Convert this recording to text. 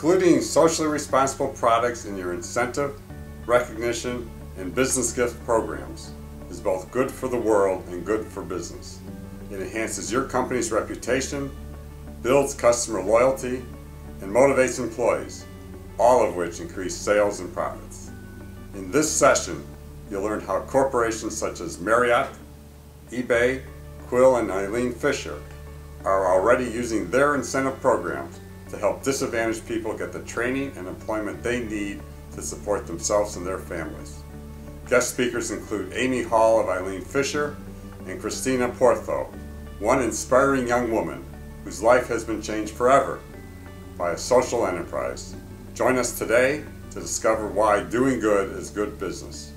including socially responsible products in your incentive, recognition, and business gift programs, is both good for the world and good for business. It enhances your company's reputation, builds customer loyalty, and motivates employees, all of which increase sales and profits. In this session, you'll learn how corporations such as Marriott, eBay, Quill, and Eileen Fisher are already using their incentive programs to help disadvantaged people get the training and employment they need to support themselves and their families. Guest speakers include Amy Hall of Eileen Fisher and Christina Porto, one inspiring young woman whose life has been changed forever by a social enterprise. Join us today to discover why doing good is good business.